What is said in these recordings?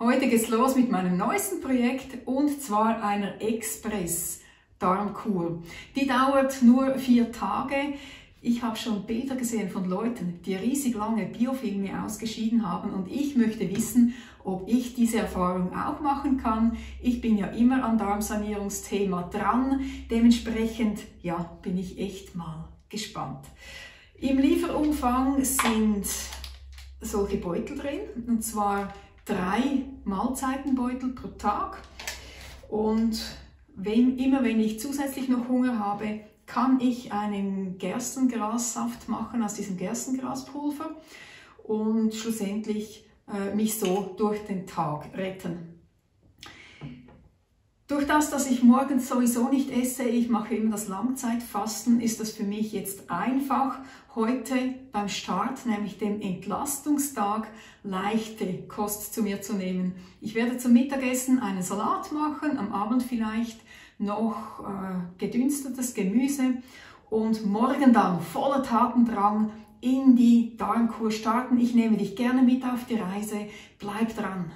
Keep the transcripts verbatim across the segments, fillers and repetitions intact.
Heute geht's los mit meinem neuesten Projekt und zwar einer Express Darmkur. Die dauert nur vier Tage. Ich habe schon Bilder gesehen von Leuten, die riesig lange Biofilme ausgeschieden haben und ich möchte wissen, ob ich diese Erfahrung auch machen kann. Ich bin ja immer am Darmsanierungsthema dran, dementsprechend ja, bin ich echt mal gespannt. Im Lieferumfang sind solche Beutel drin, und zwar drei Mahlzeitenbeutel pro Tag, und wenn, immer wenn ich zusätzlich noch Hunger habe, kann ich einen Gerstengrassaft machen aus diesem Gerstengraspulver und schlussendlich äh, mich so durch den Tag retten. Durch das, dass ich morgens sowieso nicht esse, ich mache immer das Langzeitfasten, ist das für mich jetzt einfach, heute beim Start, nämlich dem Entlastungstag, leichte Kost zu mir zu nehmen. Ich werde zum Mittagessen einen Salat machen, am Abend vielleicht noch äh, gedünstetes Gemüse und morgen dann voller Tatendrang in die Darmkur starten. Ich nehme dich gerne mit auf die Reise, bleib dran!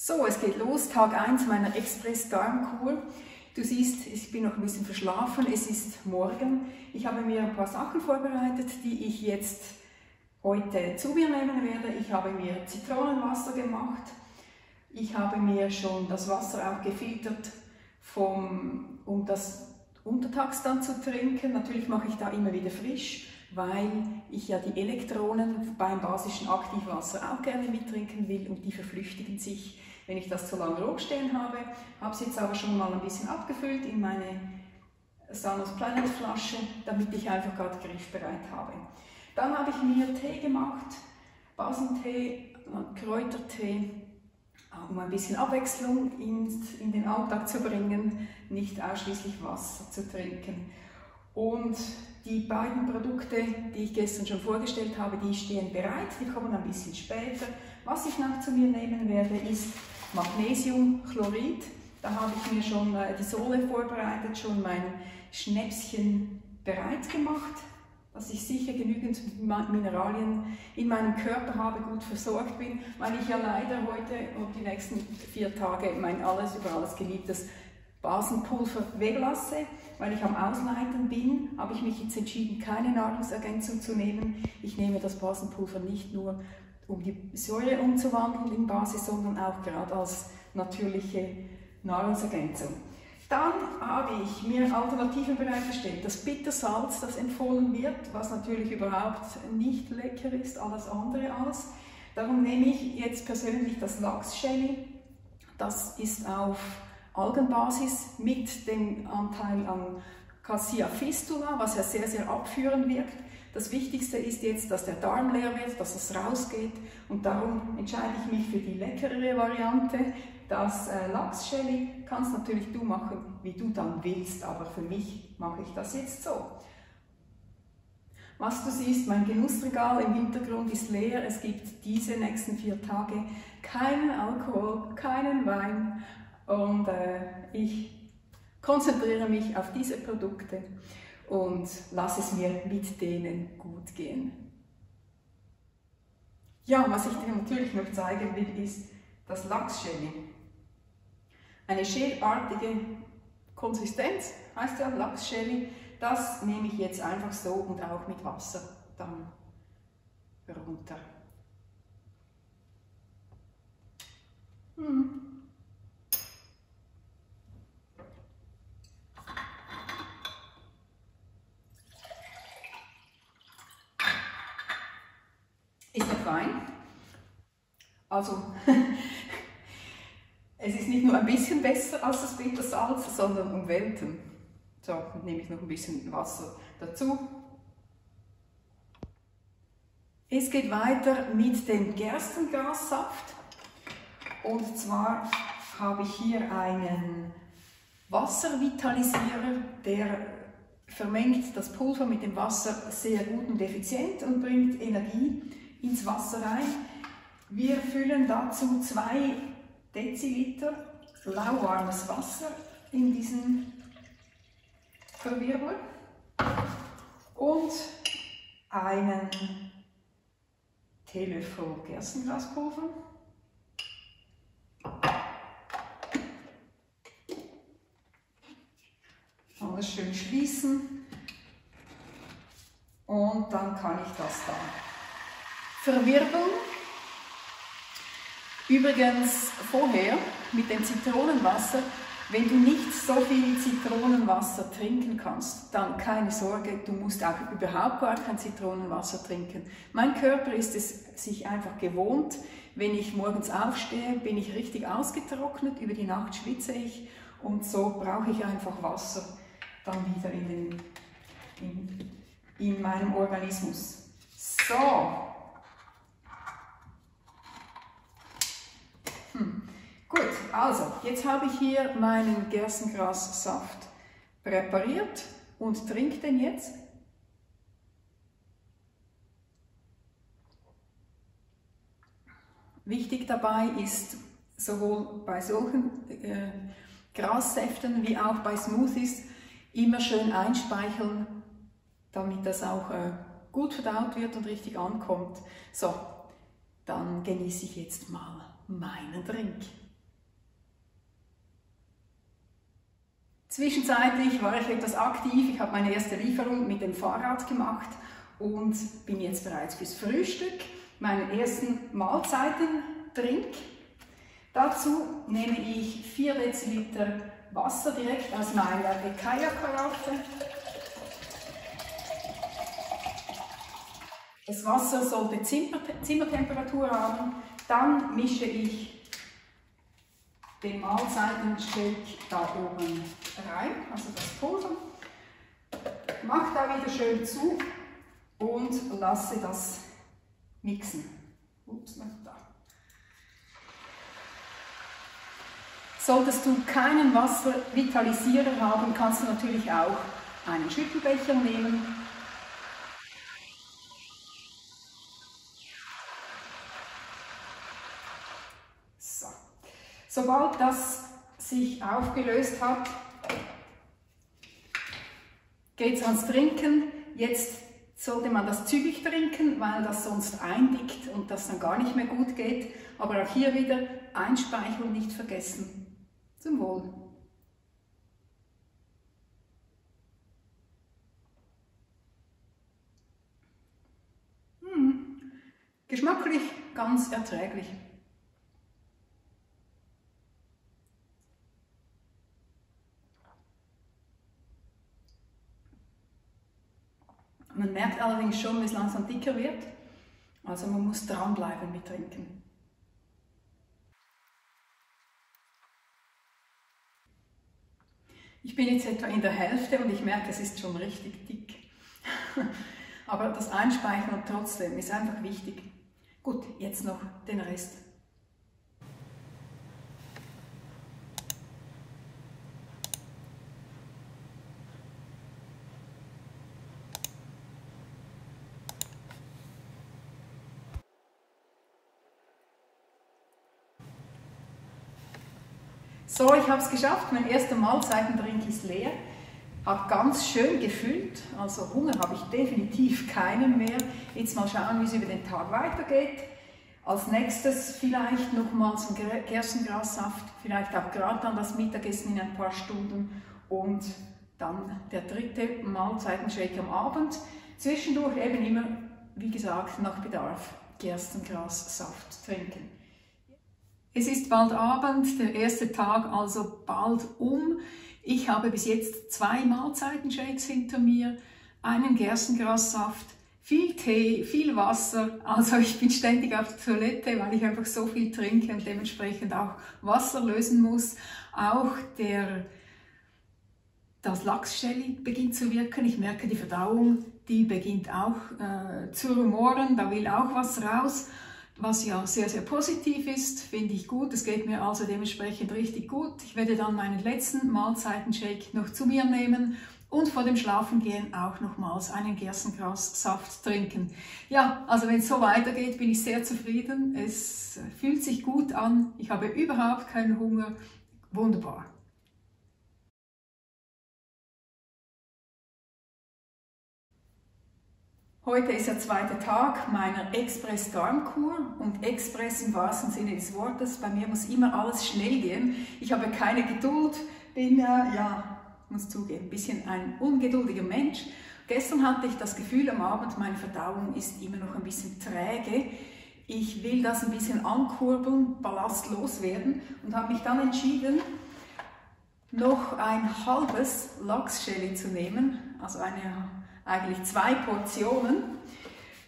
So, es geht los, Tag eins meiner Express Darmkur. Du siehst, ich bin noch ein bisschen verschlafen, es ist morgen. Ich habe mir ein paar Sachen vorbereitet, die ich jetzt heute zu mir nehmen werde. Ich habe mir Zitronenwasser gemacht. Ich habe mir schon das Wasser auch gefiltert, vom, um das untertags dann zu trinken. Natürlich mache ich da immer wieder frisch, weil ich ja die Elektronen beim basischen Aktivwasser auch gerne mittrinken will und die verflüchtigen sich, wenn ich das zu lange ruhig stehen habe. Habe es jetzt aber schon mal ein bisschen abgefüllt in meine Sano's Planet Flasche, damit ich einfach gerade griffbereit habe. Dann habe ich mir Tee gemacht, Basentee, Kräutertee, um ein bisschen Abwechslung in den Alltag zu bringen, nicht ausschließlich Wasser zu trinken. Und die beiden Produkte, die ich gestern schon vorgestellt habe, die stehen bereit, die kommen ein bisschen später. Was ich noch zu mir nehmen werde, ist Magnesiumchlorid. Da habe ich mir schon die Sohle vorbereitet, schon mein Schnäpschen bereit gemacht, dass ich sicher genügend Mineralien in meinem Körper habe, gut versorgt bin, weil ich ja leider heute und die nächsten vier Tage mein alles über alles geliebtes Basenpulver weglasse, weil ich am Ausleiten bin, habe ich mich jetzt entschieden, keine Nahrungsergänzung zu nehmen. Ich nehme das Basenpulver nicht nur, um die Säure umzuwandeln in Basis, sondern auch gerade als natürliche Nahrungsergänzung. Dann habe ich mir Alternativen bereitgestellt. Das Bittersalz, das empfohlen wird, was natürlich überhaupt nicht lecker ist, alles andere als. Darum nehme ich jetzt persönlich das Laxjelly. Das ist auf Algenbasis mit dem Anteil an Cassia Fistula, was ja sehr, sehr abführend wirkt. Das Wichtigste ist jetzt, dass der Darm leer wird, dass es rausgeht, und darum entscheide ich mich für die leckerere Variante. Das Laxjelly kannst natürlich du machen, wie du dann willst, aber für mich mache ich das jetzt so. Was du siehst, mein Genussregal im Hintergrund ist leer. Es gibt diese nächsten vier Tage keinen Alkohol, keinen Wein. Und äh, ich konzentriere mich auf diese Produkte und lasse es mir mit denen gut gehen. Ja, was ich dir natürlich noch zeigen will, ist das Laxjelly. Eine schelartige Konsistenz, heißt ja Laxjelly. Das nehme ich jetzt einfach so und auch mit Wasser dann runter. Hm. Also, es ist nicht nur ein bisschen besser als das Bittersalz, sondern um Welten. So, dann nehme ich noch ein bisschen Wasser dazu. Es geht weiter mit dem Gerstengrassaft. Und zwar habe ich hier einen Wasservitalisierer, der vermengt das Pulver mit dem Wasser sehr gut und effizient und bringt Energie ins Wasser rein. Wir füllen dazu zwei Deziliter lauwarmes Wasser in diesen Verwirbel und einen Teelöffel Gerstengraspulver, alles schön schließen und dann kann ich das dann verwirbeln. Übrigens vorher mit dem Zitronenwasser, wenn du nicht so viel Zitronenwasser trinken kannst, dann keine Sorge, du musst auch überhaupt gar kein Zitronenwasser trinken. Mein Körper ist es sich einfach gewohnt, wenn ich morgens aufstehe, bin ich richtig ausgetrocknet, über die Nacht schwitze ich und so brauche ich einfach Wasser dann wieder in, den, in, in meinem Organismus. So. Hm. Gut, also jetzt habe ich hier meinen Gerstengrassaft präpariert und trinke den jetzt. Wichtig dabei ist, sowohl bei solchen äh, Grassäften wie auch bei Smoothies immer schön einspeicheln, damit das auch äh, gut verdaut wird und richtig ankommt. So, dann genieße ich jetzt mal meinen Drink. Zwischenzeitlich war ich etwas aktiv, ich habe meine erste Lieferung mit dem Fahrrad gemacht und bin jetzt bereits fürs Frühstück, meinen ersten Mahlzeitentrink. Dazu nehme ich vier Deziliter Wasser direkt aus meiner Ecaia-Karaffe. Das Wasser sollte Zimmertemperatur haben, dann mische ich den Mahlzeitenshake da oben rein, also das Pulver. Mache da wieder schön zu und lasse das mixen. Ups, da. Solltest du keinen Wasservitalisierer haben, kannst du natürlich auch einen Schüttelbecher nehmen. Sobald das sich aufgelöst hat, geht es ans Trinken. Jetzt sollte man das zügig trinken, weil das sonst eindickt und das dann gar nicht mehr gut geht. Aber auch hier wieder Einspeicheln nicht vergessen. Zum Wohl. Hm. Geschmacklich ganz erträglich. Man merkt allerdings schon, wie es langsam dicker wird, also man muss dranbleiben mit Trinken. Ich bin jetzt etwa in der Hälfte und ich merke, es ist schon richtig dick. Aber das Einspeichern trotzdem ist einfach wichtig. Gut, jetzt noch den Rest. So, ich habe es geschafft, mein erster Mahlzeitentrink ist leer, habe ganz schön gefüllt, also Hunger habe ich definitiv keinen mehr. Jetzt mal schauen, wie es über den Tag weitergeht. Als nächstes vielleicht nochmals ein Gerstengrassaft, vielleicht auch gerade dann das Mittagessen in ein paar Stunden und dann der dritte Mahlzeitenshake am Abend. Zwischendurch eben immer, wie gesagt, nach Bedarf Gerstengrassaft trinken. Es ist bald Abend, der erste Tag also bald um. Ich habe bis jetzt zwei Mahlzeiten-Shakes hinter mir, einen Gerstengrassaft, viel Tee, viel Wasser. Also ich bin ständig auf der Toilette, weil ich einfach so viel trinke und dementsprechend auch Wasser lösen muss. Auch der, das Laxjelly beginnt zu wirken. Ich merke die Verdauung, die beginnt auch äh, zu rumoren, da will auch was raus. Was ja sehr, sehr positiv ist, finde ich gut. Es geht mir also dementsprechend richtig gut. Ich werde dann meinen letzten Mahlzeitenshake noch zu mir nehmen und vor dem Schlafengehen auch nochmals einen Gerstengrassaft trinken. Ja, also wenn es so weitergeht, bin ich sehr zufrieden. Es fühlt sich gut an. Ich habe überhaupt keinen Hunger. Wunderbar. Heute ist der zweite Tag meiner Express Darmkur und Express im wahrsten Sinne des Wortes. Bei mir muss immer alles schnell gehen. Ich habe keine Geduld, bin, äh, ja, muss zugeben, ein bisschen ein ungeduldiger Mensch. Gestern hatte ich das Gefühl am Abend, meine Verdauung ist immer noch ein bisschen träge. Ich will das ein bisschen ankurbeln, ballastlos werden und habe mich dann entschieden, noch ein halbes Laxjelly zu nehmen, also eine, eigentlich zwei Portionen.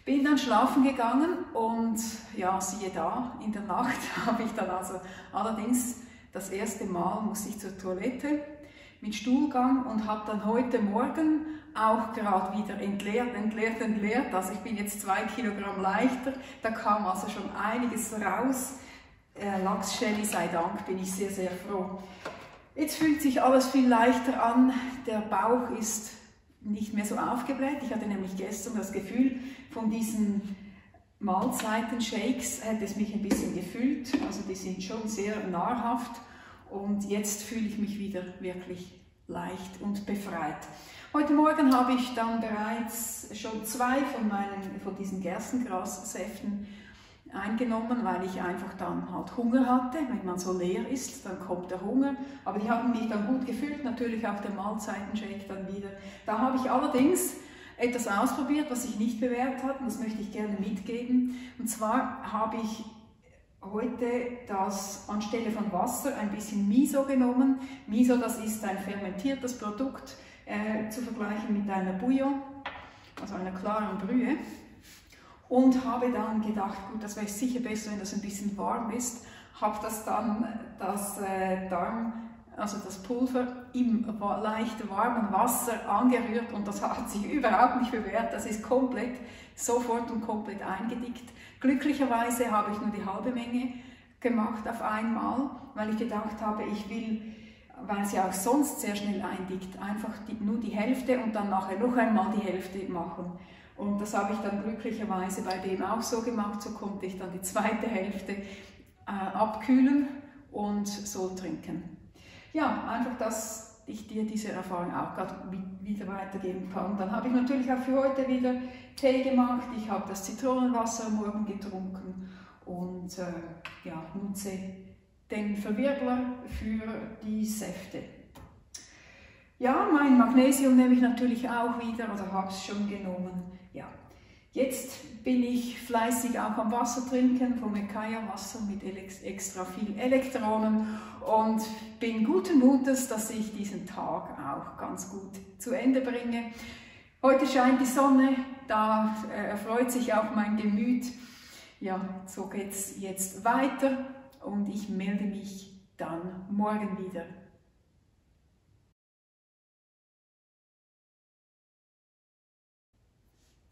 Bin dann schlafen gegangen und ja, siehe da, in der Nacht habe ich dann also allerdings das erste Mal musste ich zur Toilette mit Stuhlgang und habe dann heute Morgen auch gerade wieder entleert, entleert, entleert. Also ich bin jetzt zwei Kilogramm leichter, da kam also schon einiges raus. Äh, Laxjelly sei Dank, bin ich sehr, sehr froh. Jetzt fühlt sich alles viel leichter an, der Bauch ist nicht mehr so aufgebläht. Ich hatte nämlich gestern das Gefühl, von diesen Mahlzeiten-Shakes hätte es mich ein bisschen gefüllt. Also die sind schon sehr nahrhaft und jetzt fühle ich mich wieder wirklich leicht und befreit. Heute Morgen habe ich dann bereits schon zwei von, meinen, von diesen Gerstengrassäften eingenommen, weil ich einfach dann halt Hunger hatte. Wenn man so leer ist, dann kommt der Hunger. Aber die haben mich dann gut gefüllt, natürlich auch der Mahlzeitenshake dann wieder. Da habe ich allerdings etwas ausprobiert, was sich nicht bewährt hat, und das möchte ich gerne mitgeben. Und zwar habe ich heute das anstelle von Wasser ein bisschen Miso genommen. Miso, das ist ein fermentiertes Produkt, äh, zu vergleichen mit einer Bouillon, also einer klaren Brühe. Und habe dann gedacht, gut, das wäre sicher besser, wenn das ein bisschen warm ist. Habe das dann, das äh, Darm, also das Pulver im leicht warmen Wasser angerührt und das hat sich überhaupt nicht bewährt. Das ist komplett, sofort und komplett eingedickt. Glücklicherweise habe ich nur die halbe Menge gemacht auf einmal, weil ich gedacht habe, ich will, weil es ja auch sonst sehr schnell eindickt, einfach die, nur die Hälfte und dann nachher noch einmal die Hälfte machen. Und das habe ich dann glücklicherweise bei dem auch so gemacht, so konnte ich dann die zweite Hälfte äh, abkühlen und so trinken. Ja, einfach, dass ich dir diese Erfahrung auch gerade wieder weitergeben kann. Dann habe ich natürlich auch für heute wieder Tee gemacht, ich habe das Zitronenwasser am Morgen getrunken und äh, ja, nutze den Verwirbler für die Säfte. Ja, mein Magnesium nehme ich natürlich auch wieder, also habe es schon genommen. Ja. Jetzt bin ich fleißig auch am Wasser trinken, vom Ecaia-Wasser mit extra viel Elektronen und bin guten Mutes, dass ich diesen Tag auch ganz gut zu Ende bringe. Heute scheint die Sonne, da erfreut sich auch mein Gemüt. Ja, so geht es jetzt weiter und ich melde mich dann morgen wieder.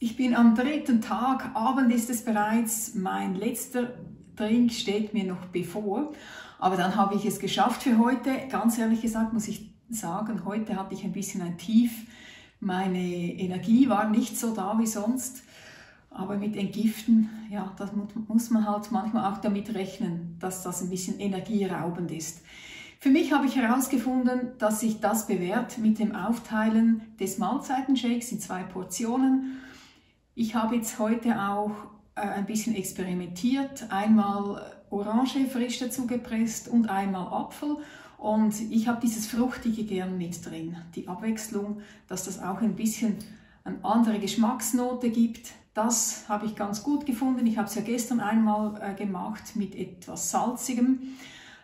Ich bin am dritten Tag, Abend ist es bereits, mein letzter Drink steht mir noch bevor, aber dann habe ich es geschafft für heute. Ganz ehrlich gesagt muss ich sagen, heute hatte ich ein bisschen ein Tief, meine Energie war nicht so da wie sonst, aber mit Entgiften, ja, das muss man halt manchmal auch damit rechnen, dass das ein bisschen energieraubend ist. Für mich habe ich herausgefunden, dass sich das bewährt mit dem Aufteilen des Mahlzeitenshakes in zwei Portionen. Ich habe jetzt heute auch ein bisschen experimentiert, einmal Orange frisch dazu gepresst und einmal Apfel und ich habe dieses Fruchtige gern mit drin, die Abwechslung, dass das auch ein bisschen eine andere Geschmacksnote gibt. Das habe ich ganz gut gefunden, ich habe es ja gestern einmal gemacht mit etwas Salzigem,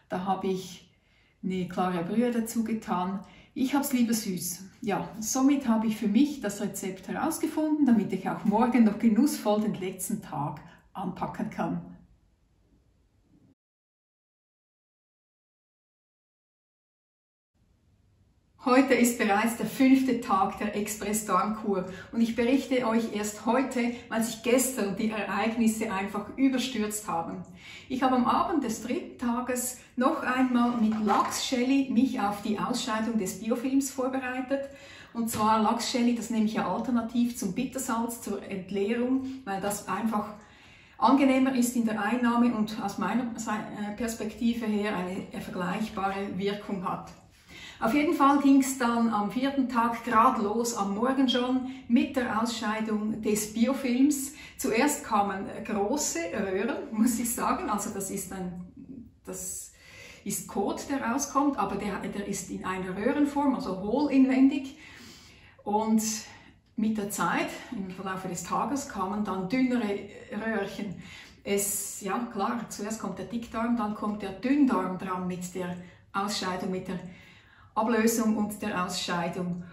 da habe ich eine klare Brühe dazu getan. Ich habe es lieber süß. Ja, somit habe ich für mich das Rezept herausgefunden, damit ich auch morgen noch genussvoll den letzten Tag anpacken kann. Heute ist bereits der fünfte Tag der Express Darmkur und ich berichte euch erst heute, weil sich gestern die Ereignisse einfach überstürzt haben. Ich habe am Abend des dritten Tages noch einmal mit Laxjelly mich auf die Ausscheidung des Biofilms vorbereitet. Und zwar Laxjelly, das nehme ich ja alternativ zum Bittersalz, zur Entleerung, weil das einfach angenehmer ist in der Einnahme und aus meiner Perspektive her eine vergleichbare Wirkung hat. Auf jeden Fall ging es dann am vierten Tag gerade los, am Morgen schon, mit der Ausscheidung des Biofilms. Zuerst kamen große Röhren, muss ich sagen, also das ist ein, das ist Kot, der rauskommt, aber der, der ist in einer Röhrenform, also hohlinwendig. Und mit der Zeit, im Verlauf des Tages, kamen dann dünnere Röhrchen. Es, ja klar, zuerst kommt der Dickdarm, dann kommt der Dünndarm dran mit der Ausscheidung, mit der Ablösung und der Ausscheidung.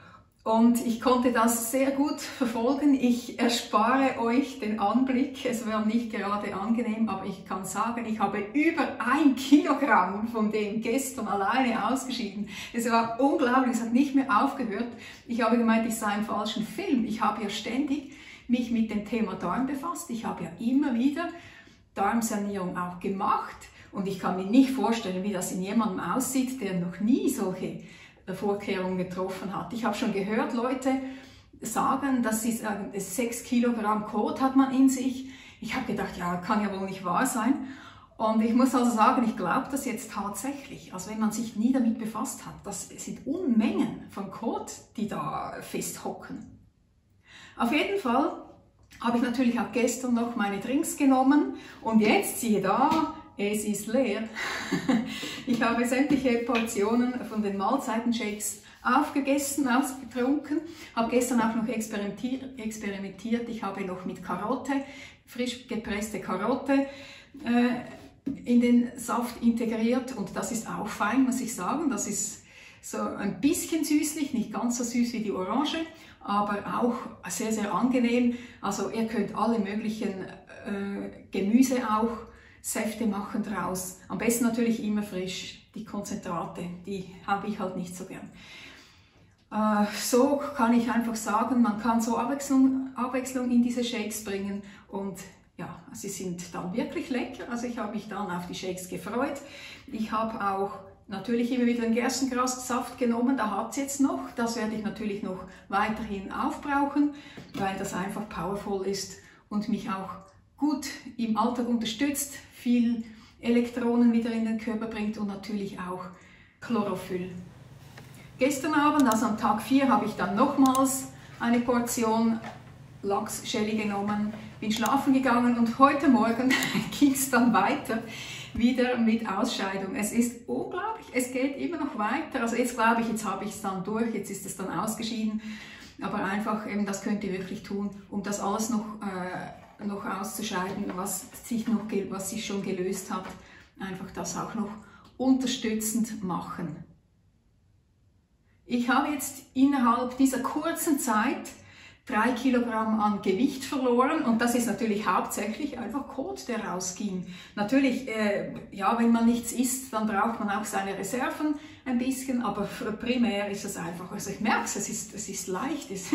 Und ich konnte das sehr gut verfolgen. Ich erspare euch den Anblick. Es war nicht gerade angenehm, aber ich kann sagen, ich habe über ein Kilogramm von dem gestern alleine ausgeschieden. Es war unglaublich, es hat nicht mehr aufgehört. Ich habe gemeint, ich sei im falschen Film. Ich habe ja ständig mich mit dem Thema Darm befasst. Ich habe ja immer wieder Darmsanierung auch gemacht. Und ich kann mir nicht vorstellen, wie das in jemandem aussieht, der noch nie solche Vorkehrungen getroffen hat. Ich habe schon gehört, Leute sagen, dass sie sagen, sechs Kilogramm Kot hat man in sich. Ich habe gedacht, ja, kann ja wohl nicht wahr sein. Und ich muss also sagen, ich glaube das jetzt tatsächlich. Also wenn man sich nie damit befasst hat, das sind Unmengen von Kot, die da festhocken. Auf jeden Fall habe ich natürlich auch gestern noch meine Drinks genommen und jetzt siehe da, es ist leer. Ich habe sämtliche Portionen von den Mahlzeitenshakes aufgegessen, ausgetrunken. Habe gestern auch noch experimentiert. Ich habe noch mit Karotte, frisch gepresste Karotte in den Saft integriert. Und das ist auch fein, muss ich sagen. Das ist so ein bisschen süßlich, nicht ganz so süß wie die Orange, aber auch sehr, sehr angenehm. Also ihr könnt alle möglichen Gemüse auch Säfte machen draus. Am besten natürlich immer frisch. Die Konzentrate, die habe ich halt nicht so gern. Äh, so kann ich einfach sagen, man kann so Abwechslung, Abwechslung in diese Shakes bringen und ja, sie sind dann wirklich lecker. Also ich habe mich dann auf die Shakes gefreut. Ich habe auch natürlich immer wieder den Gerstengrassaft genommen, da hat es jetzt noch. Das werde ich natürlich noch weiterhin aufbrauchen, weil das einfach powerful ist und mich auch gut im Alltag unterstützt, viel Elektronen wieder in den Körper bringt und natürlich auch Chlorophyll. Gestern Abend, also am Tag vier, habe ich dann nochmals eine Portion Laxjelly genommen, bin schlafen gegangen und heute Morgen ging es dann weiter, wieder mit Ausscheidung. Es ist unglaublich, es geht immer noch weiter. Also jetzt glaube ich, jetzt habe ich es dann durch, jetzt ist es dann ausgeschieden. Aber einfach, eben, das könnt ihr wirklich tun, um das alles noch äh, noch auszuscheiden, was sich, noch, was sich schon gelöst hat, einfach das auch noch unterstützend machen. Ich habe jetzt innerhalb dieser kurzen Zeit drei Kilogramm an Gewicht verloren und das ist natürlich hauptsächlich einfach Kot, der rausging. Natürlich, äh, ja, wenn man nichts isst, dann braucht man auch seine Reserven ein bisschen, aber primär ist es einfach, also ich merke es, es ist, es ist leicht, es,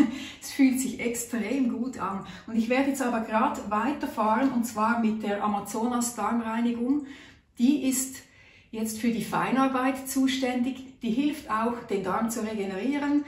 es fühlt sich extrem gut an. Und ich werde jetzt aber gerade weiterfahren und zwar mit der Amazonas Darmreinigung. Die ist jetzt für die Feinarbeit zuständig, die hilft auch, den Darm zu regenerieren.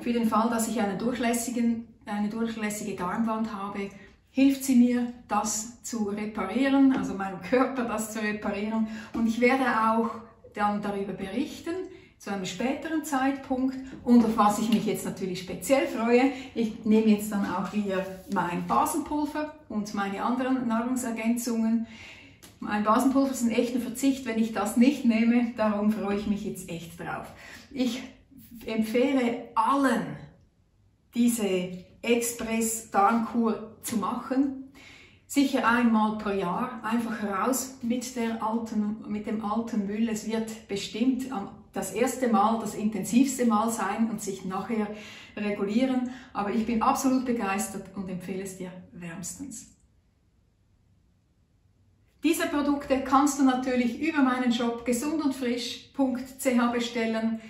Für den Fall, dass ich einen durchlässigen eine durchlässige Darmwand habe, hilft sie mir, das zu reparieren, also meinem Körper das zu reparieren. Und ich werde auch dann darüber berichten, zu einem späteren Zeitpunkt. Und auf was ich mich jetzt natürlich speziell freue, ich nehme jetzt dann auch wieder mein Basenpulver und meine anderen Nahrungsergänzungen. Mein Basenpulver ist ein echter Verzicht, wenn ich das nicht nehme, darum freue ich mich jetzt echt drauf. Ich empfehle allen, diese Express Darmkur zu machen, sicher einmal pro Jahr, einfach raus mit, der alten, mit dem alten Müll. Es wird bestimmt das erste Mal, das intensivste Mal sein und sich nachher regulieren, aber ich bin absolut begeistert und empfehle es dir wärmstens. Diese Produkte kannst du natürlich über meinen Shop gesund und frisch punkt c h bestellen.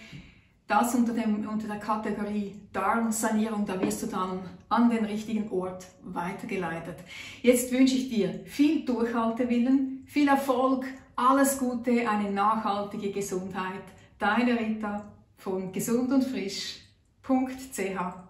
Das unter, dem, unter der Kategorie Darmsanierung, da wirst du dann an den richtigen Ort weitergeleitet. Jetzt wünsche ich dir viel Durchhaltewillen, viel Erfolg, alles Gute, eine nachhaltige Gesundheit. Deine Rita von gesund und frisch punkt c h.